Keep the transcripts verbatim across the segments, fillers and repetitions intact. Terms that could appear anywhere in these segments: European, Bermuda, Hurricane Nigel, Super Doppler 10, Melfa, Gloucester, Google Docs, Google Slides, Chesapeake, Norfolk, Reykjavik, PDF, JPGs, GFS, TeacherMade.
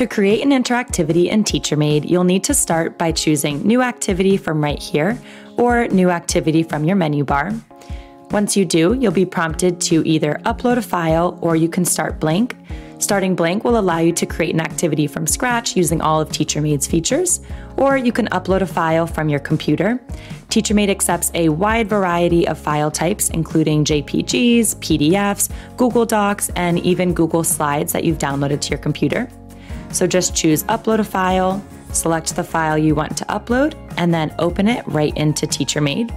To create an interactivity in TeacherMade, you'll need to start by choosing New Activity from right here, or New Activity from your menu bar. Once you do, you'll be prompted to either upload a file or you can start blank. Starting blank will allow you to create an activity from scratch using all of TeacherMade's features, or you can upload a file from your computer. TeacherMade accepts a wide variety of file types, including J P Gs, P D Fs, Google Docs, and even Google Slides that you've downloaded to your computer. So just choose Upload a File, select the file you want to upload, and then open it right into TeacherMade.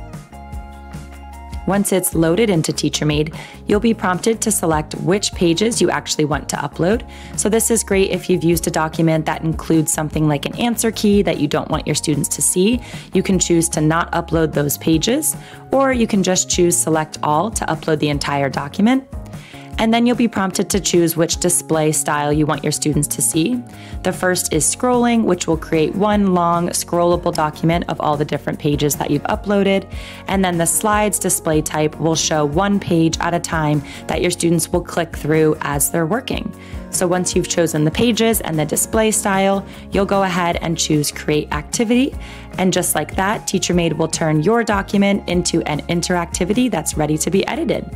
Once it's loaded into TeacherMade, you'll be prompted to select which pages you actually want to upload. So this is great if you've used a document that includes something like an answer key that you don't want your students to see. You can choose to not upload those pages, or you can just choose Select All to upload the entire document. And then you'll be prompted to choose which display style you want your students to see. The first is scrolling, which will create one long scrollable document of all the different pages that you've uploaded. And then the slides display type will show one page at a time that your students will click through as they're working. So once you've chosen the pages and the display style, you'll go ahead and choose Create Activity. And just like that, TeacherMade will turn your document into an interactivity that's ready to be edited.